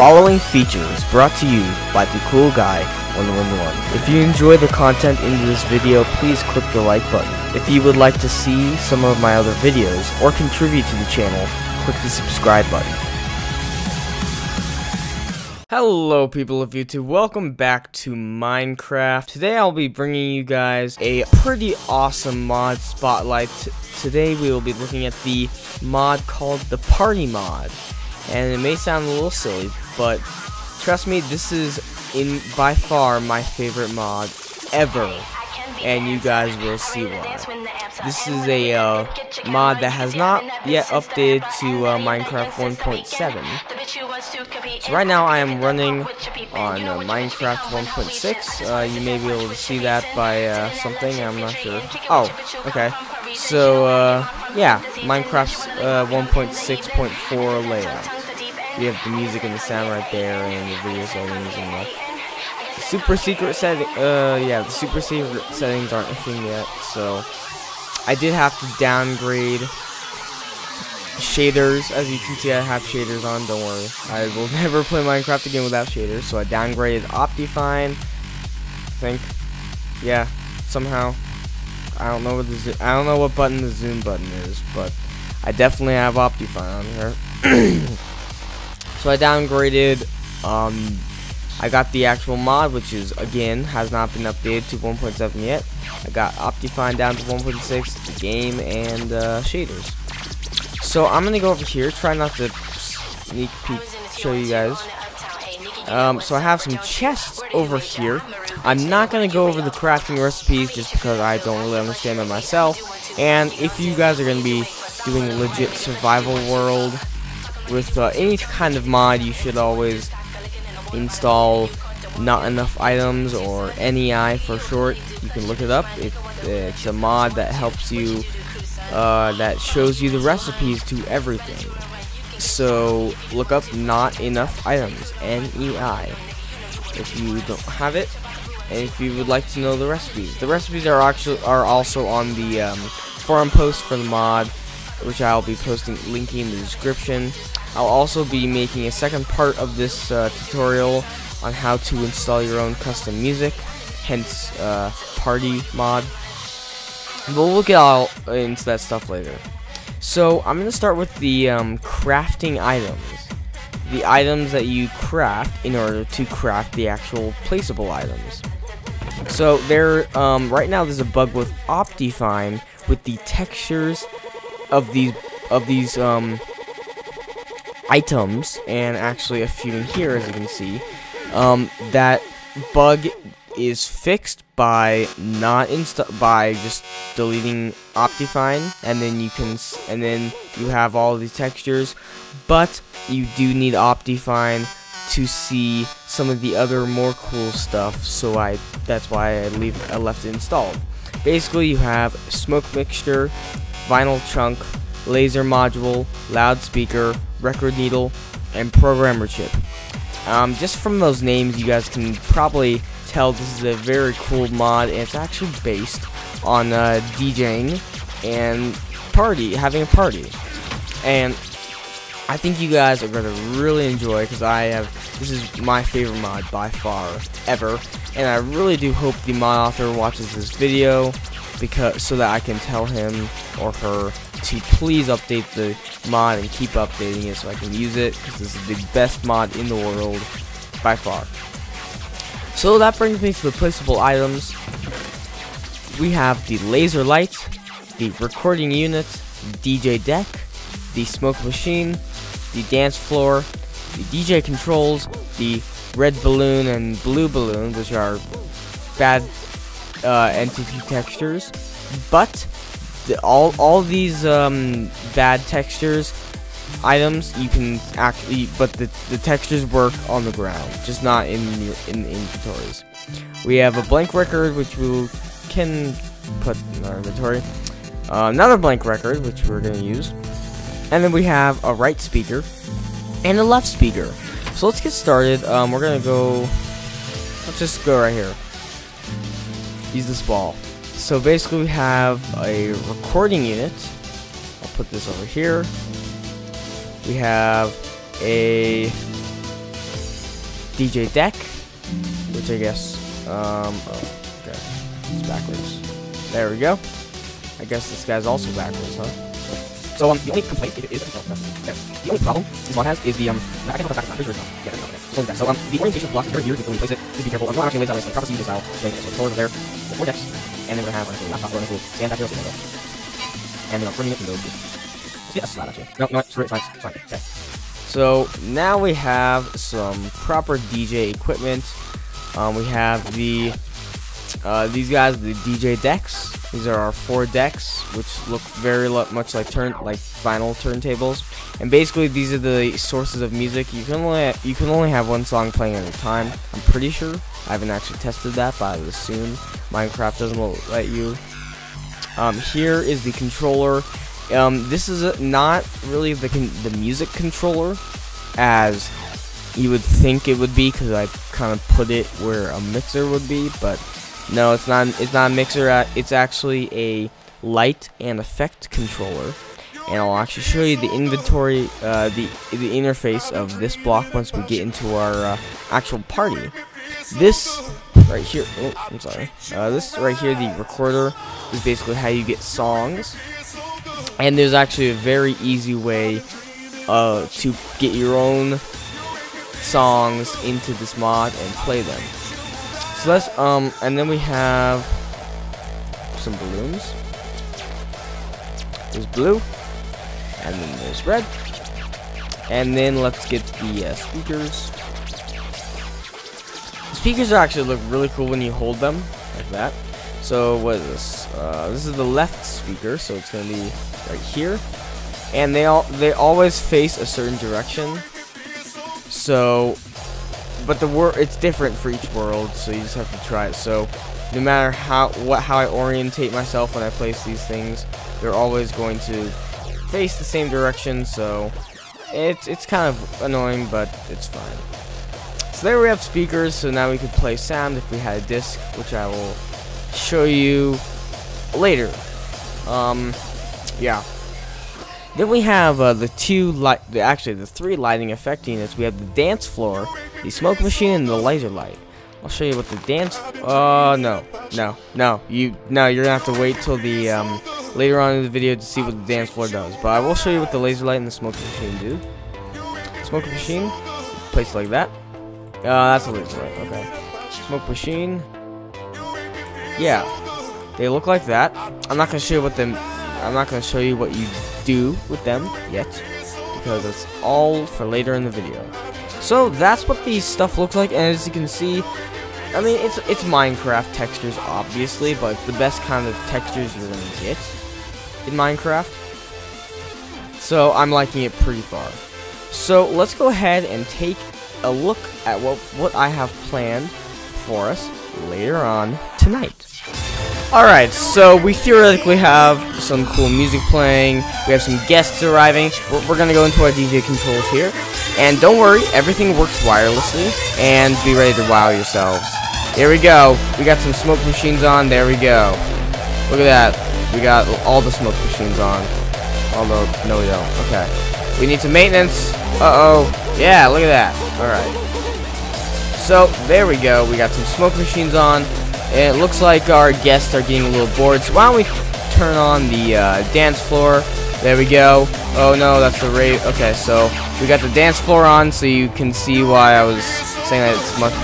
following feature is brought to you by Dakoolguy111. If you enjoy the content in this video, please click the like button. If you would like to see some of my other videos or contribute to the channel, click the subscribe button. Hello people of YouTube, welcome back to Minecraft. Today I'll be bringing you guys a pretty awesome mod spotlight. Today we will be looking at the mod called the Party Mod. And it may sound a little silly, but trust me, this is by far my favorite mod ever, and you guys will see why. This is a mod that has not yet updated to Minecraft 1.7. So right now I am running on Minecraft 1.6. You may be able to see that by something, I'm not sure. Oh, okay. So, yeah, Minecraft's 1.6.4 layout. We have the music and the sound right there, and the video settings and the super secret setting. Yeah, the super secret settings aren't a thing yet, so I did have to downgrade shaders. As you can see, I have shaders on. Don't worry, I will never play Minecraft again without shaders. So I downgraded Optifine, I think. Yeah, somehow. I don't know what button the zoom button is, but I definitely have Optifine on here. So I downgraded. I got the actual mod, which is again has not been updated to 1.7 yet. I got Optifine down to 1.6, the game, and shaders. So I'm gonna go over here. Try not to sneak peek show you guys. So I have some chests over here. I'm not going to go over the crafting recipes just because I don't really understand them myself. And if you guys are going to be doing a legit survival world with any kind of mod, you should always install Not Enough Items, or NEI for short. You can look it up. It's a mod that helps you, that shows you the recipes to everything. So look up Not Enough Items, NEI, if you don't have it, and if you would like to know the recipes. The recipes are also on the forum post for the mod, which I'll be linking in the description. I'll also be making a second part of this tutorial on how to install your own custom music, hence Party Mod. But we'll get all into that stuff later. So I'm gonna start with the crafting items, the items that you craft in order to craft the actual placeable items. So there, right now there's a bug with Optifine with the textures of these items, and actually a few in here, as you can see. That bug is fixed by just deleting Optifine, and then you have all these textures. But you do need Optifine to see some of the other more cool stuff, so that's why I left it installed. Basically, you have smoke mixture, vinyl chunk, laser module, loudspeaker, record needle, and programmer chip. Just from those names, you guys can probably tell this is a very cool mod, and it's actually based on DJing and having a party. And I think you guys are going to really enjoy, because this is my favorite mod by far ever, and I really do hope the mod author watches this video, because so that I can tell him or her to please update the mod and keep updating it so I can use it, because this is the best mod in the world by far. So that brings me to the placeable items. We have the laser light, the recording unit, DJ deck, the smoke machine, the dance floor, the DJ controls, the red balloon and blue balloon, which are bad entity textures. But all these bad textures items you can actually, but the textures work on the ground, just not in the inventories. We have a blank record, which we can put in our inventory, another blank record, which we're going to use, and then we have a right speaker and a left speaker. So let's get started. Let's just go right here, use this ball. So basically we have a recording unit. I'll put this over here. We have a DJ Deck, which I guess, oh, okay, it's backwards. There we go. I guess this guy's also backwards, huh? So, the only complaint is, the only problem this mod has is the, I can't talk about the backwards, yeah, there we go, okay. So, the orientation block is very weird until we place it, just be careful, I'm not actually laid out, it's like prophecy style, okay, so the floor over there, the four decks, and then we're gonna have, like, a laptop, we're gonna have a sand back here, and we're bringing it to those, yeah, that's a slide, actually, no, it's fine, it's fine, okay. So now we have some proper DJ equipment. We have the these guys, the DJ decks. These are our four decks, which look very much like vinyl turntables. And basically, these are the sources of music. You can only have one song playing at a time. I'm pretty sure. I haven't actually tested that, but I would assume Minecraft doesn't let you. Here is the controller. This is not really the music controller as you would think it would be, because I kind of put it where a mixer would be, but no, it's not a mixer. It's actually a light and effect controller, and I'll actually show you the inventory, the interface of this block once we get into our actual party. This right here, oh, I'm sorry. This right here, the recorder, is basically how you get songs. And there's actually a very easy way to get your own songs into this mod and play them. So let's and then we have some balloons. There's blue, and then there's red, and then let's get the speakers. The speakers actually look really cool when you hold them like that. So what is this? This is the left speaker, so it's gonna be right here, and they always face a certain direction. So, but it's different for each world, so you just have to try it. So, no matter how I orientate myself when I place these things, they're always going to face the same direction. So, it's kind of annoying, but it's fine. So there we have speakers. So now we could play sound if we had a disc, which I will show you later. Yeah, then we have the three lighting effect units. We have the dance floor, the smoke machine, and the laser light. I'll show you what the dance you're gonna have to wait till the later on in the video to see what the dance floor does, but I will show you what the laser light and the smoke machine do. Smoke machine, place like that, that's a laser light, okay. Smoke machine, yeah, they look like that. I'm not gonna show you what you do with them yet, because it's all for later in the video. So that's what these stuff looks like, and as you can see, I mean, it's Minecraft textures, obviously, but it's the best kind of textures you're gonna get in Minecraft. So I'm liking it pretty far. So let's go ahead and take a look at what I have planned for us later on tonight. Alright, so we theoretically have some cool music playing, we have some guests arriving, we're gonna go into our DJ controls here, and don't worry, everything works wirelessly, and be ready to wow yourselves. Here we go, we got some smoke machines on, there we go. Look at that, we got all the smoke machines on, although, no we don't, okay. We need some maintenance, yeah, look at that, alright. So, there we go, we got some smoke machines on. It looks like our guests are getting a little bored, so why don't we turn on the dance floor? There we go. Oh no, that's the rave. Okay, so we got the dance floor on, so you can see why I was saying that it's much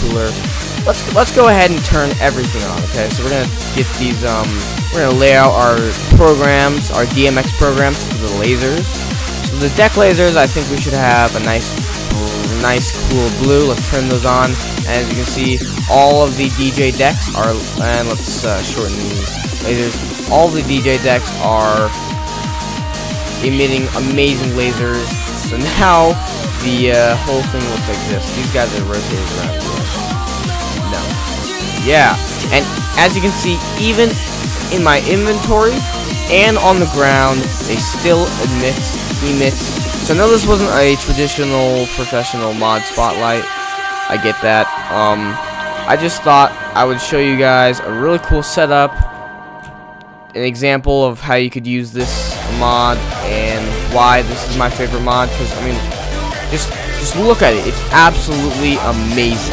cooler. Let's go ahead and turn everything on. Okay, so we're gonna get these. We're gonna lay out our programs, our DMX programs for the lasers. So the deck lasers, I think we should have a nice cool blue. Let's turn those on. And as you can see, all of the DJ decks are, and let's shorten these lasers, all the DJ decks are emitting amazing lasers, so now the whole thing looks like this. These guys are rotated around here. No. Yeah, and as you can see, even in my inventory and on the ground, they still emit. So I know this wasn't a traditional professional mod spotlight, I get that. I just thought I would show you guys a really cool setup, an example of how you could use this mod and why this is my favorite mod, because I mean, just Just look at it. It's absolutely amazing.